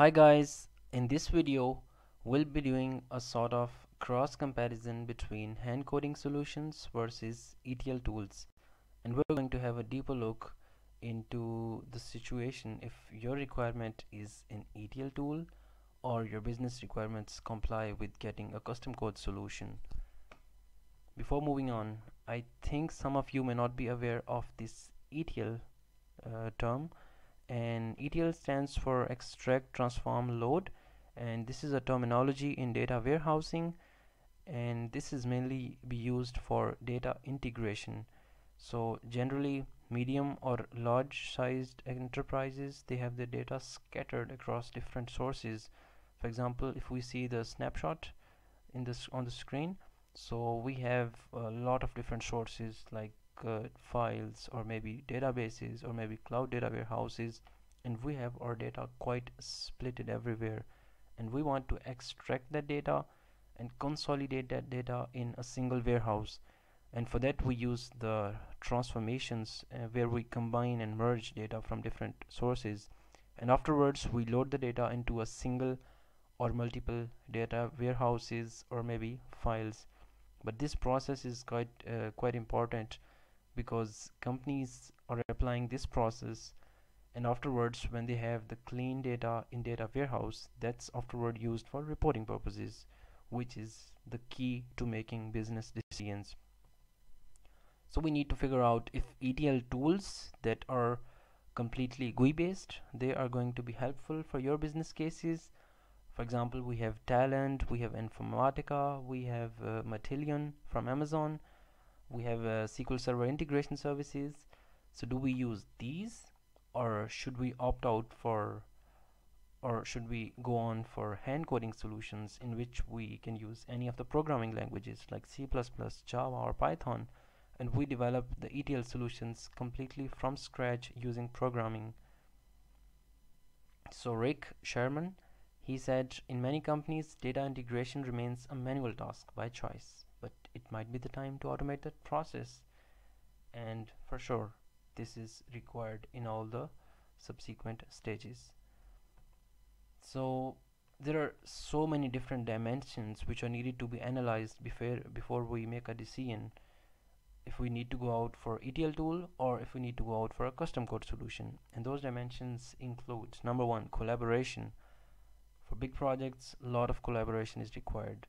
Hi guys, in this video we'll be doing a sort of cross comparison between hand coding solutions versus ETL tools, and we're going to have a deeper look into the situation if your requirement is an ETL tool or your business requirements comply with getting a custom code solution. Before moving on, I think some of you may not be aware of this ETL term. And ETL stands for extract, transform, load, and this is a terminology in data warehousing, and this is mainly be used for data integration. So generally medium or large sized enterprises, they have their data scattered across different sources. For example, if we see the snapshot in this on the screen, so we have a lot of different sources like files, or maybe databases, or maybe cloud data warehouses, and we have our data quite splitted everywhere, and we want to extract that data and consolidate that data in a single warehouse. And for that we use the transformations where we combine and merge data from different sources, and afterwards we load the data into a single or multiple data warehouses or maybe files. But this process is quite important, because companies are applying this process, and afterwards when they have the clean data in data warehouse, that's afterward used for reporting purposes, which is the key to making business decisions. So we need to figure out if ETL tools that are completely GUI based, they are going to be helpful for your business cases. For example, we have Talend, we have Informatica, we have Matillion from Amazon, we have SQL Server Integration Services. So do we use these, or should we opt out for, or should we go on for hand coding solutions in which we can use any of the programming languages like C++, Java or Python, and we develop the ETL solutions completely from scratch using programming? So Rick Sherman, he said, in many companies data integration remains a manual task by choice, but it might be the time to automate that process. And for sure this is required in all the subsequent stages. So there are so many different dimensions which are needed to be analyzed before we make a decision if we need to go out for ETL tool or if we need to go out for a custom code solution. And those dimensions include, number one, collaboration. For big projects a lot of collaboration is required.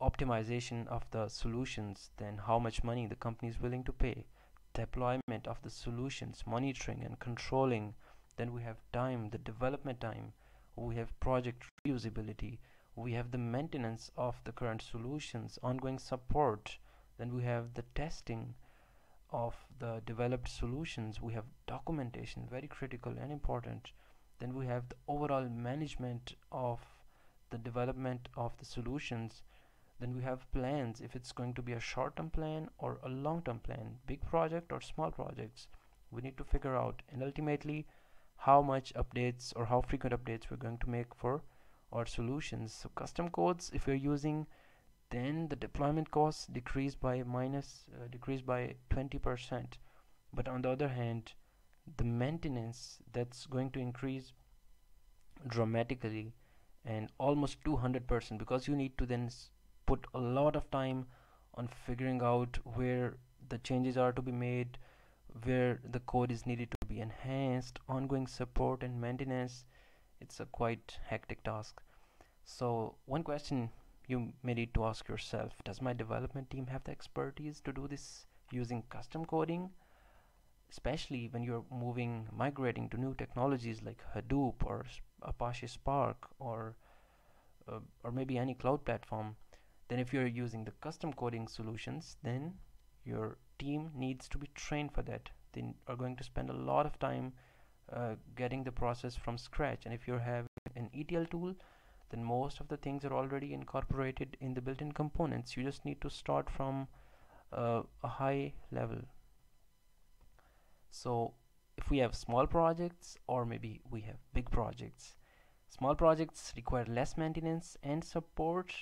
Optimization of the solutions, then how much money the company is willing to pay, deployment of the solutions, monitoring and controlling. Then we have time, the development time, we have project reusability, we have the maintenance of the current solutions, ongoing support, then we have the testing of the developed solutions, we have documentation, very critical and important, then we have the overall management of the development of the solutions, then we have plans, if it's going to be a short-term plan or a long-term plan, big project or small projects, we need to figure out, and ultimately how much updates or how frequent updates we're going to make for our solutions. So custom codes if you're using, then the deployment costs decrease by 20%, but on the other hand the maintenance, that's going to increase dramatically and almost 200%, because you need to then put a lot of time on figuring out where the changes are to be made, where the code is needed to be enhanced, ongoing support and maintenance. It's a quite hectic task. So one question you may need to ask yourself, does my development team have the expertise to do this using custom coding, especially when you're migrating to new technologies like Hadoop or Apache Spark or maybe any cloud platform? Then if you're using the custom coding solutions, then your team needs to be trained for that. They are going to spend a lot of time getting the process from scratch. And if you have an ETL tool, then most of the things are already incorporated in the built-in components. You just need to start from a high level. So if we have small projects, or maybe we have big projects, small projects require less maintenance and support,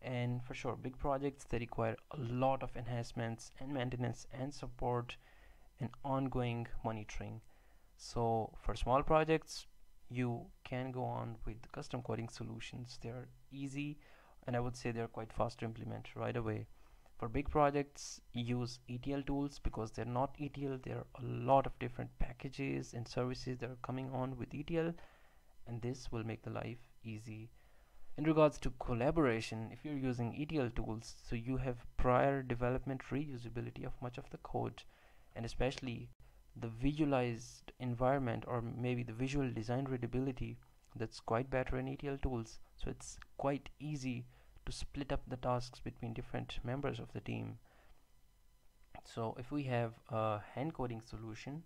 and for sure big projects, they require a lot of enhancements and maintenance and support and ongoing monitoring. So for small projects you can go on with the custom coding solutions. They are easy, and I would say they are quite fast to implement right away. For big projects, use ETL tools, because they're not ETL. There are a lot of different packages and services that are coming on with ETL, and this will make the life easy. In regards to collaboration, if you're using ETL tools, so you have prior development reusability of much of the code, and especially the visualized environment, or maybe the visual design readability, that's quite better in ETL tools. So it's quite easy to split up the tasks between different members of the team. So if we have a hand coding solution,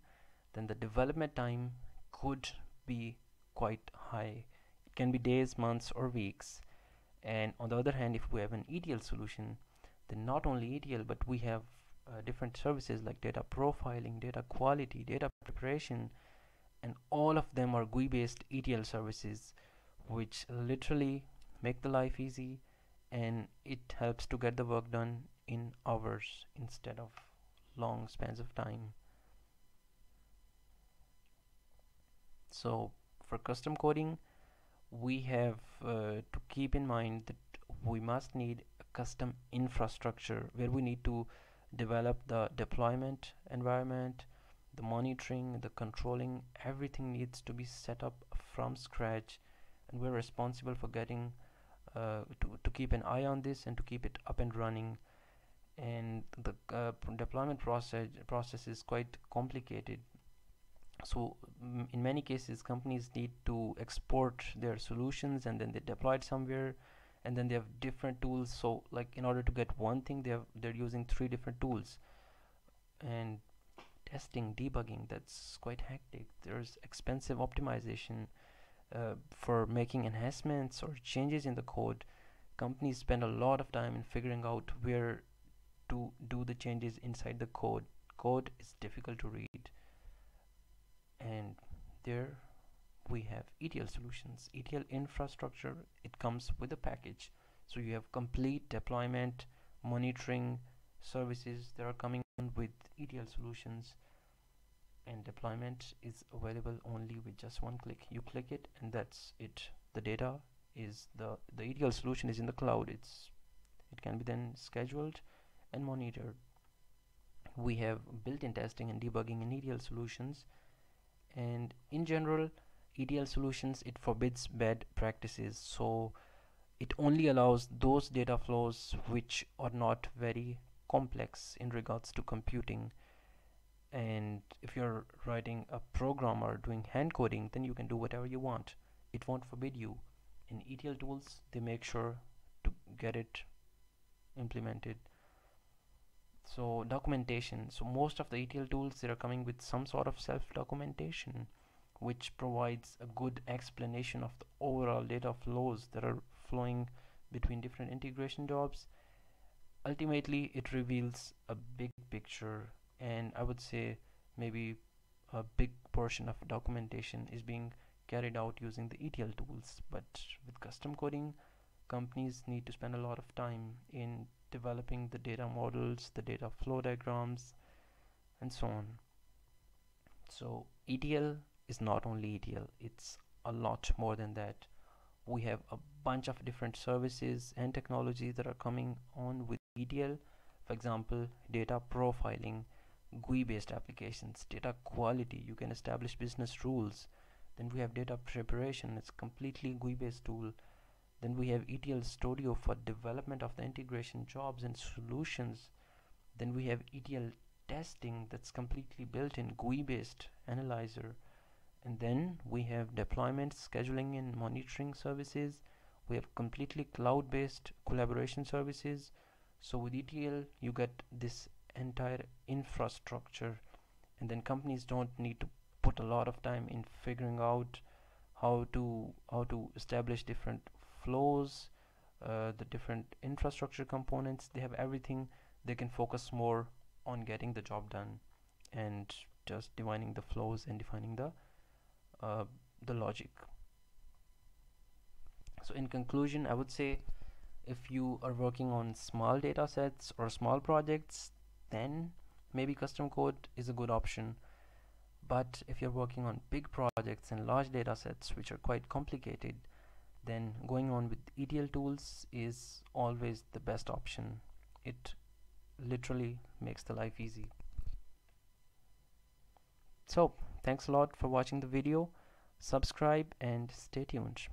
then the development time could be quite high. It can be days, months, or weeks. And on the other hand, if we have an ETL solution, then not only ETL, but we have different services like data profiling, data quality, data preparation, and all of them are GUI based ETL services, which literally make the life easy, and it helps to get the work done in hours instead of long spans of time. So for custom coding, we have to keep in mind that we must need a custom infrastructure where we need to develop the deployment environment, the monitoring, the controlling. Everything needs to be set up from scratch, and we're responsible for getting to keep an eye on this and to keep it up and running. And the deployment process is quite complicated, so in many cases companies need to export their solutions, and then they deploy it somewhere, and then they have different tools. So like in order to get one thing, they're using three different tools. And testing, debugging, that's quite hectic. There's expensive optimization for making enhancements or changes in the code. Companies spend a lot of time in figuring out where to do the changes inside the code. Code is difficult to read. And there we have ETL solutions. ETL infrastructure, it comes with a package, so you have complete deployment, monitoring services that are coming with ETL solutions. And deployment is available only with just one click. You click it and that's it. The data is the ETL solution is in the cloud. It can be then scheduled and monitored. We have built-in testing and debugging in ETL solutions. And in general, ETL solutions, it forbids bad practices, so it only allows those data flows which are not very complex in regards to computing. And if you're writing a program or doing hand coding, then you can do whatever you want. It won't forbid you. In ETL tools, they make sure to get it implemented. So documentation. So most of the ETL tools, they are coming with some sort of self-documentation, which provides a good explanation of the overall data flows that are flowing between different integration jobs. Ultimately, it reveals a big picture, and I would say maybe a big portion of documentation is being carried out using the ETL tools. But with custom coding, companies need to spend a lot of time in developing the data models, the data flow diagrams, and so on. So ETL is not only ETL, it's a lot more than that. We have a bunch of different services and technologies that are coming on with ETL. For example, data profiling, GUI based applications, data quality, you can establish business rules. Then we have data preparation, it's completely GUI based tool. Then we have ETL Studio for development of the integration jobs and solutions. Then we have ETL testing, that's completely built in GUI based analyzer. And then we have deployment, scheduling, and monitoring services. We have completely cloud-based collaboration services. So with ETL, you get this entire infrastructure, and then companies don't need to put a lot of time in figuring out how to establish different flows, the different infrastructure components. They have everything. They can focus more on getting the job done and just defining the flows and defining the logic. So in conclusion, I would say if you are working on small data sets or small projects, then maybe custom code is a good option. But if you're working on big projects and large data sets which are quite complicated, then going on with ETL tools is always the best option. It literally makes the life easy. So thanks a lot for watching the video. Subscribe and stay tuned.